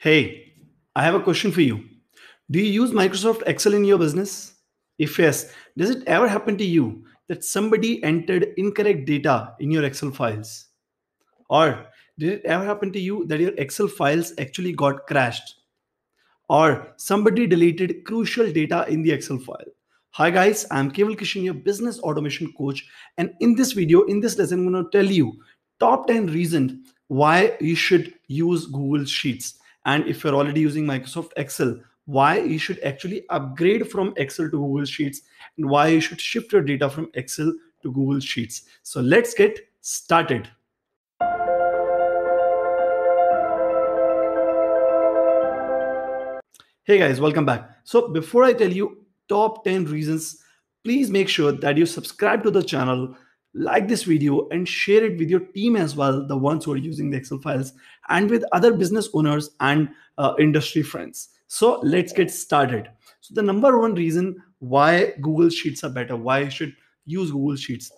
Hey, I have a question for you. Do you use Microsoft Excel in your business? If yes, does it ever happen to you that somebody entered incorrect data in your Excel files? Or did it ever happen to you that your Excel files actually got crashed? Or somebody deleted crucial data in the Excel file? Hi guys, I'm Kewal Kishan, your business automation coach. And in this video, in this lesson, I'm going to tell you top 10 reasons why you should use Google Sheets. And if you're already using Microsoft Excel, why you should actually upgrade from Excel to Google Sheets and why you should shift your data from Excel to Google Sheets. So let's get started. Hey guys, welcome back. So before I tell you top 10 reasons, please make sure that you subscribe to the channel, like this video and share it with your team as well, the ones who are using the Excel files, and with other business owners and industry friends. So let's get started. So the number one reason why Google Sheets are better, why you should use Google Sheets.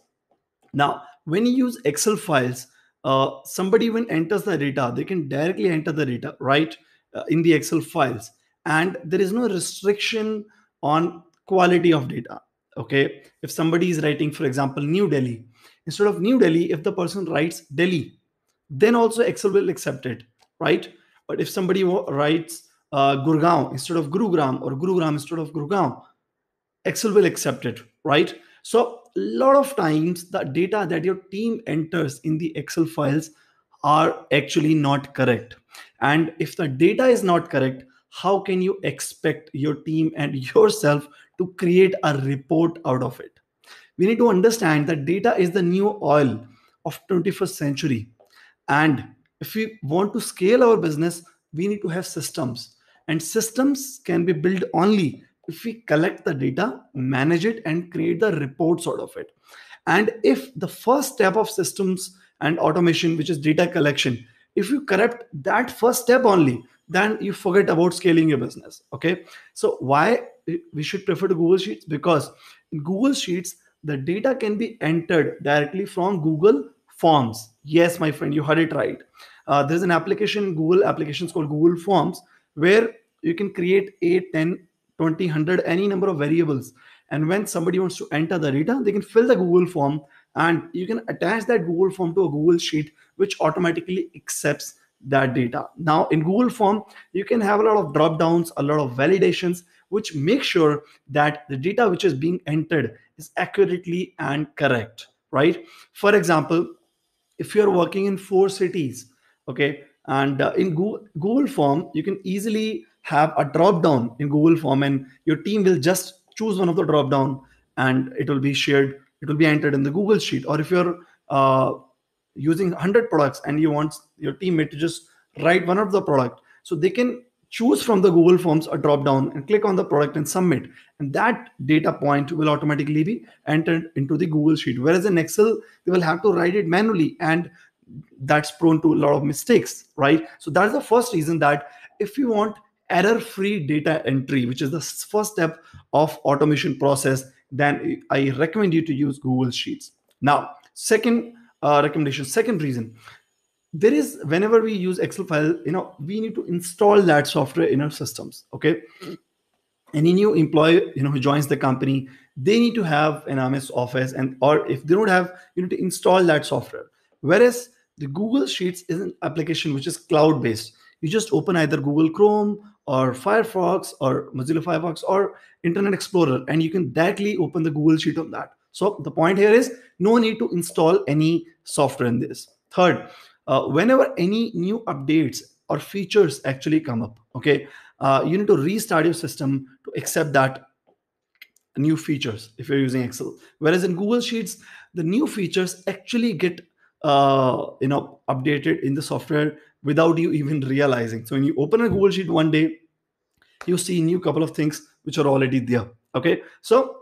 Now, when you use Excel files, somebody when enters the data, they can directly enter the data right in the Excel files. And there is no restriction on quality of data. Okay, if somebody is writing, for example, New Delhi, instead of New Delhi, if the person writes Delhi, then also Excel will accept it, right? But if somebody writes Gurgaon instead of Gurugram or Gurugram instead of Gurgaon, Excel will accept it, right? So a lot of times the data that your team enters in the Excel files are actually not correct. And if the data is not correct, how can you expect your team and yourself to create a report out of it? We need to understand that data is the new oil of 21st century. And if we want to scale our business, we need to have systems. And systems can be built only if we collect the data, manage it, and create the reports out of it. And if the first step of systems and automation, which is data collection, if you corrupt that first step only, then you forget about scaling your business, okay? So why we should prefer to Google Sheets? Because in Google Sheets, the data can be entered directly from Google Forms. Yes, my friend, you heard it right. There's an application, Google applications called Google Forms, where you can create 8, 10, 20, 100, any number of variables. And when somebody wants to enter the data, they can fill the Google Form and you can attach that Google Form to a Google Sheet, which automatically accepts that data. Now in Google Form, you can have a lot of drop downs, a lot of validations, which make sure that the data which is being entered is accurately and correct, right? For example, if you're working in 4 cities, okay, and in Google Form, you can easily have a drop down in Google Form and your team will just choose one of the drop down and it will be shared, it will be entered in the Google Sheet. Or if you're using 100 products and you want your teammate to just write one of the product, so they can choose from the Google Forms a drop down and click on the product and submit, and that data point will automatically be entered into the Google Sheet. Whereas in Excel, they will have to write it manually, and that's prone to a lot of mistakes, right? So that's the first reason that if you want error-free data entry, which is the first step of automation process, then I recommend you to use Google Sheets. Now, second reason, there is whenever we use Excel file, we need to install that software in our systems. Okay, any new employee who joins the company, they need to have an MS Office, and or if they don't have, you need to install that software. Whereas the Google Sheets is an application which is cloud based. You just open either Google Chrome or Firefox or Mozilla Firefox or Internet Explorer, and you can directly open the Google Sheet on that. So the point here is no need to install any software in this. Third, whenever any new updates or features actually come up, okay, you need to restart your system to accept that new features if you're using Excel. Whereas in Google Sheets, the new features actually get updated in the software without you even realizing. So when you open a Google Sheet one day, you see new couple of things which are already there. Okay, so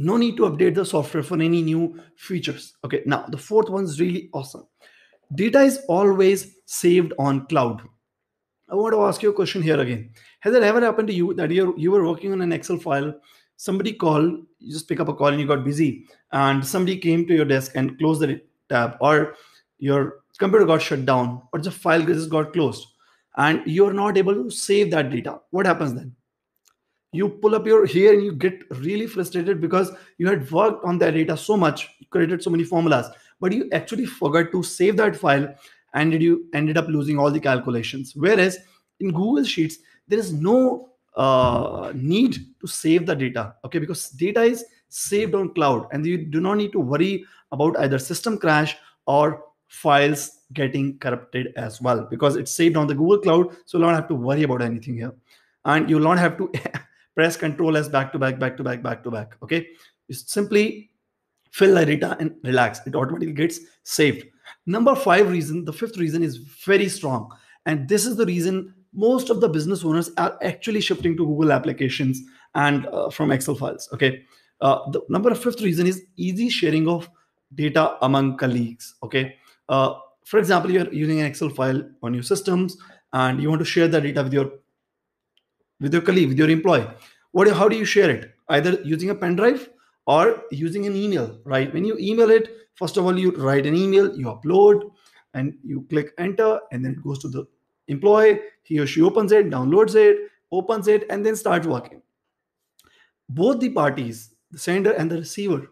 no need to update the software for any new features. Okay, now the fourth one is really awesome. Data is always saved on cloud. I want to ask you a question here again. Has it ever happened to you that you were working on an Excel file, somebody called, you just pick up a call and you got busy, and somebody came to your desk and closed the tab, or your computer got shut down, or the file just got closed, and you're not able to save that data, what happens then? You pull up your here and you get really frustrated because you had worked on that data so much, created so many formulas, but you actually forgot to save that file and you ended up losing all the calculations. Whereas in Google Sheets, there is no need to save the data, okay? Because data is saved on cloud and you do not need to worry about either system crash or files getting corrupted as well, because it's saved on the Google Cloud. So you don't have to worry about anything here. And you don't have to press Control S back to back. Okay, you simply fill the data and relax. It automatically gets saved. The fifth reason is very strong. And this is the reason most of the business owners are actually shifting to Google applications and from Excel files. Okay, the fifth reason is easy sharing of data among colleagues. Okay, for example, you're using an Excel file on your systems and you want to share the data with your colleague, with your employee. How do you share it? Either using a pen drive or using an email, right? When you email it, first of all, you write an email, you upload, and you click enter, and then it goes to the employee. He or she opens it, downloads it, and then starts working. Both the parties, the sender and the receiver,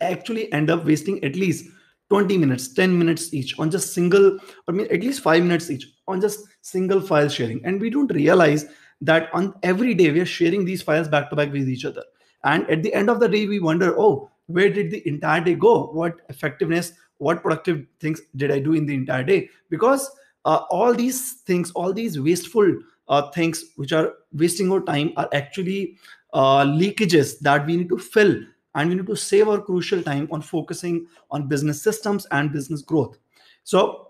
actually end up wasting at least 20 minutes, 10 minutes each on just single, at least 5 minutes each on just single file sharing. And we don't realize that on every day we are sharing these files back to back with each other. And at the end of the day, we wonder, oh, where did the entire day go? What effectiveness, what productive things did I do in the entire day? Because all these things, all these wasteful things which are wasting our time are actually leakages that we need to fill. And we need to save our crucial time on focusing on business systems and business growth. So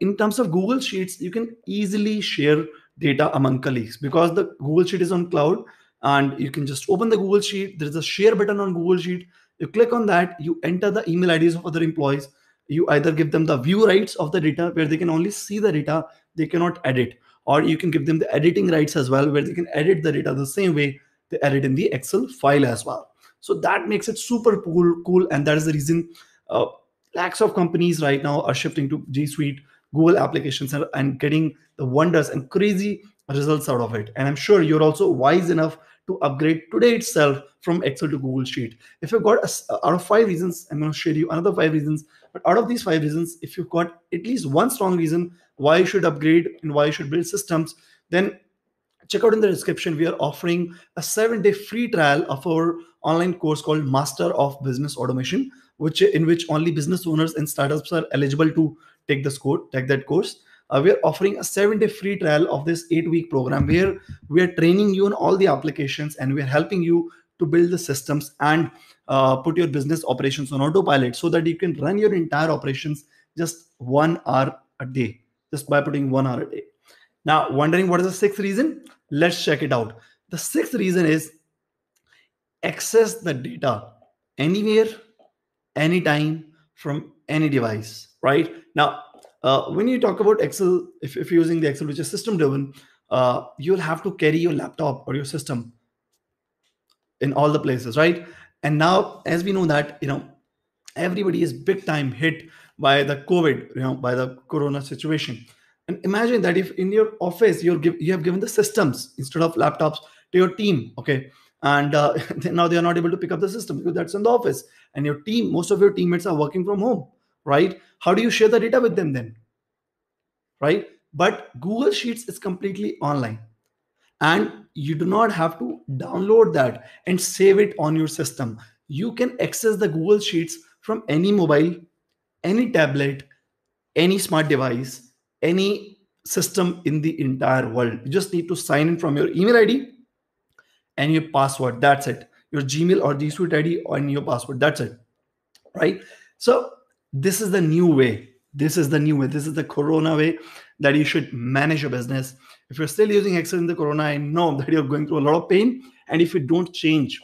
in terms of Google Sheets, you can easily share data among colleagues because the Google Sheet is on cloud and you can just open the Google Sheet. There's a share button on Google Sheet. You click on that, you enter the email IDs of other employees. You either give them the view rights of the data where they can only see the data, they cannot edit, or you can give them the editing rights as well where they can edit the data the same way they edit in the Excel file as well. So that makes it super cool. And that is the reason lakhs of companies right now are shifting to G Suite, Google applications, and getting the wonders and crazy results out of it. And I'm sure you're also wise enough to upgrade today itself from Excel to Google Sheet. If you've got out of 5 reasons, I'm going to share you another 5 reasons. But out of these 5 reasons, if you've got at least one strong reason why you should upgrade and why you should build systems, then check out in the description. We are offering a 7-day free trial of our online course called Master of Business Automation, in which only business owners and startups are eligible to take this course. We are offering a 7-day free trial of this 8-week program where we are training you on all the applications and we are helping you to build the systems and put your business operations on autopilot so that you can run your entire operations just 1 hour a day, just by putting 1 hour a day. Now, wondering what is the 6th reason? Let's check it out. The 6th reason is access the data anywhere, anytime, from any device, right? Now, when you talk about Excel, if you're using the Excel, which is system-driven, you'll have to carry your laptop or your system in all the places, right? And now, as we know that, everybody is big time hit by the COVID, by the Corona situation. And imagine that if in your office you have given the systems instead of laptops to your team, okay, and now they are not able to pick up the system because that's in the office, and your team, most of your teammates are working from home, right? How do you share the data with them then, right? But Google Sheets is completely online, and you do not have to download that and save it on your system. You can access the Google Sheets from any mobile, any tablet, any smart device, any system in the entire world. You just need to sign in from your email ID and your password. That's it. Your Gmail or G Suite ID and your password. That's it, right? So this is the new way. This is the Corona way that you should manage your business. If you're still using Excel in the Corona, I know that you're going through a lot of pain. And if you don't change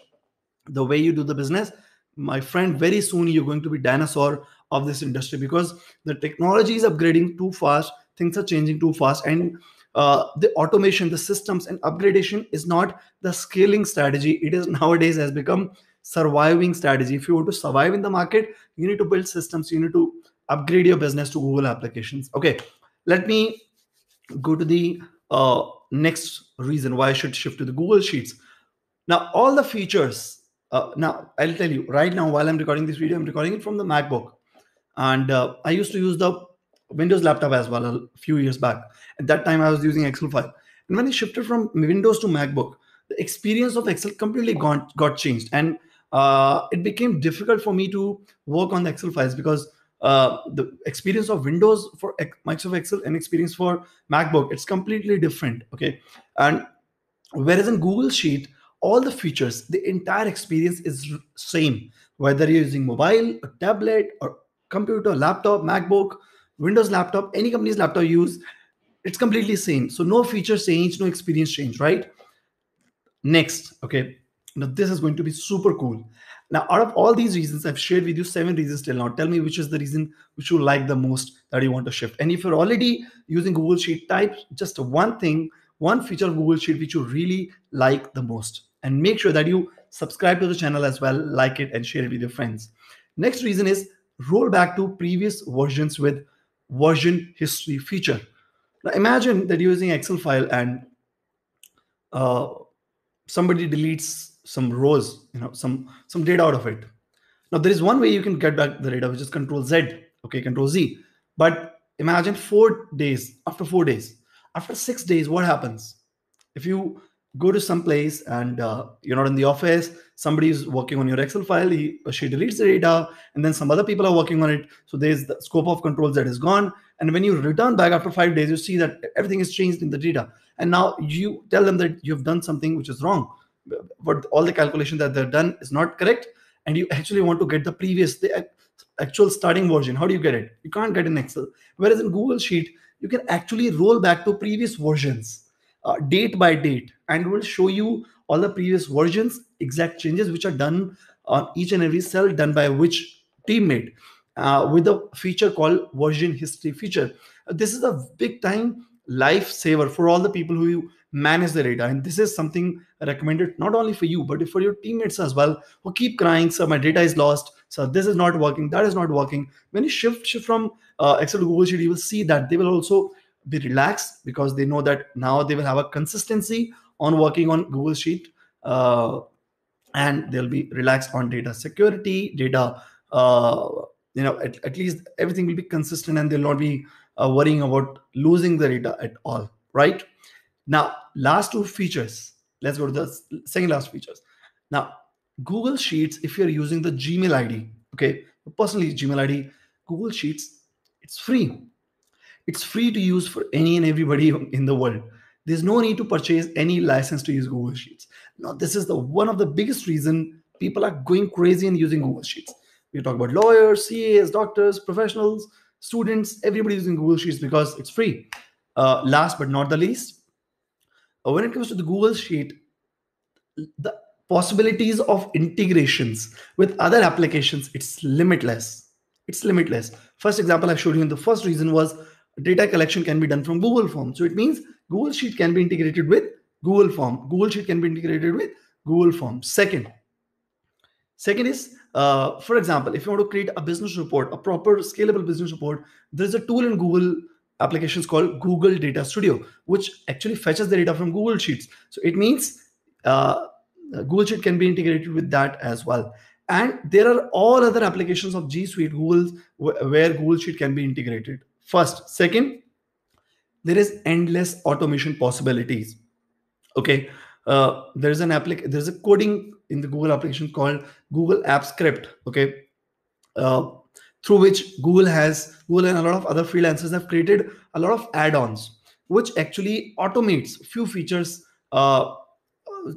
the way you do the business, my friend, very soon you're going to be dinosaur of this industry because the technology is upgrading too fast. Things are changing too fast, and the automation, the systems, and upgradation is not the scaling strategy. It is nowadays has become surviving strategy. If you want to survive in the market, you need to build systems. You need to upgrade your business to Google applications. Okay, let me go to the next reason why I should shift to the Google Sheets. Now, all the features, now I'll tell you right now, while I'm recording this video, I'm recording it from the MacBook. And I used to use the Windows laptop as well a few years back. At that time, I was using Excel file. And when I shifted from Windows to MacBook, the experience of Excel completely got changed. And it became difficult for me to work on the Excel files because the experience of Windows for Microsoft Excel and experience for MacBook, it's completely different, okay? And whereas in Google Sheet, all the features, the entire experience is same, whether you're using mobile, a tablet, or computer, laptop, MacBook, Windows laptop, any company's laptop use, it's completely same. So no feature change, no experience change, right? Next, okay, now this is going to be super cool. Now, out of all these reasons, I've shared with you 7 reasons till now. Tell me which is the reason which you like the most that you want to shift. And if you're already using Google Sheet, type just one thing, one feature of Google Sheet which you really like the most. And make sure that you subscribe to the channel as well, like it, and share it with your friends. Next reason is roll back to previous versions with version history feature. Now, imagine that you're using Excel file and somebody deletes some rows, you know, some data out of it. Now, there is one way you can get back the data, which is Control Z, okay, Control Z. But imagine 4 days, after 4 days, after 6 days, what happens? If you go to some place and you're not in the office, somebody is working on your Excel file, he or she deletes the data, and then some other people are working on it. So there's the scope of Control Z is gone. And when you return back after 5 days, you see that everything is changed in the data. And now you tell them that you've done something which is wrong, but all the calculation that they've done is not correct. And you actually want to get the previous, the actual starting version. How do you get it? You can't get in Excel. Whereas in Google Sheet, you can actually roll back to previous versions, date by date, and it will show you all the previous versions, exact changes which are done on each and every cell done by which teammate with a feature called version history feature. This is a big time lifesaver for all the people who manage the data. And this is something recommended not only for you, but for your teammates as well, who keep crying, sir, my data is lost, sir, this is not working, that is not working. When you shift from Excel to Google Sheet, you will see that they will also be relaxed because they know that now they will have a consistency on working on Google Sheet, and they'll be relaxed on data security, data, you know, at least everything will be consistent and they'll not be worrying about losing the data at all, right? Now, last two features, let's go to the second last features. Now, Google Sheets, if you're using the Gmail ID, okay, personally Gmail ID, Google Sheets, it's free. It's free to use for any and everybody in the world. There's no need to purchase any license to use Google Sheets. Now, this is the one of the biggest reason people are going crazy in using Google Sheets. We talk about lawyers, CAs, doctors, professionals, students, everybody using Google Sheets because it's free. Last but not the least, when it comes to the Google Sheet, the possibilities of integrations with other applications, it's limitless. It's limitless. First example I showed you in the first reason was data collection can be done from Google Forms. So it means Google Sheet can be integrated with Google Form. Google Sheet can be integrated with Google Form. Second is, for example, if you want to create a business report, a proper scalable business report, there's a tool in Google applications called Google Data Studio, which actually fetches the data from Google Sheets. So it means Google Sheet can be integrated with that as well. And there are all other applications of G Suite, Google, where Google Sheet can be integrated. First, second, there is endless automation possibilities. Okay, there's a coding in the Google application called Google Apps Script. Okay, through which Google and a lot of other freelancers have created a lot of add-ons, which actually automates few features to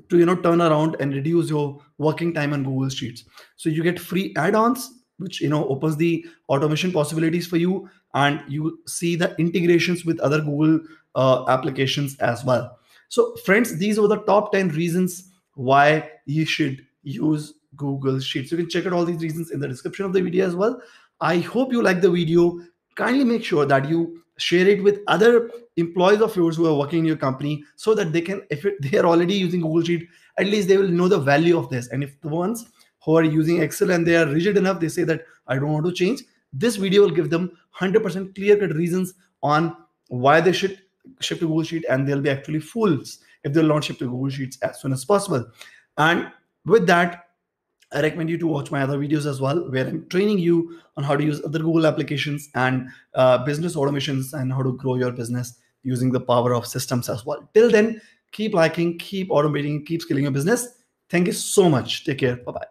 turn around and reduce your working time on Google Sheets. So you get free add-ons, which opens the automation possibilities for you, and you see the integrations with other Google applications as well. So friends, these were the top 10 reasons why you should use Google Sheets. You can check out all these reasons in the description of the video as well. I hope you like the video. Kindly make sure that you share it with other employees of yours who are working in your company so that they can, if they are already using Google Sheet, at least they will know the value of this. And if the ones who are using Excel and they are rigid enough, they say that I don't want to change, this video will give them 100% clear-cut reasons on why they should ship to Google Sheet, and they'll be actually fools if they'll not ship to Google Sheets as soon as possible. And with that, I recommend you to watch my other videos as well, where I'm training you on how to use other Google applications and business automations and how to grow your business using the power of systems as well. Till then, keep liking, keep automating, keep scaling your business. Thank you so much. Take care. Bye-bye.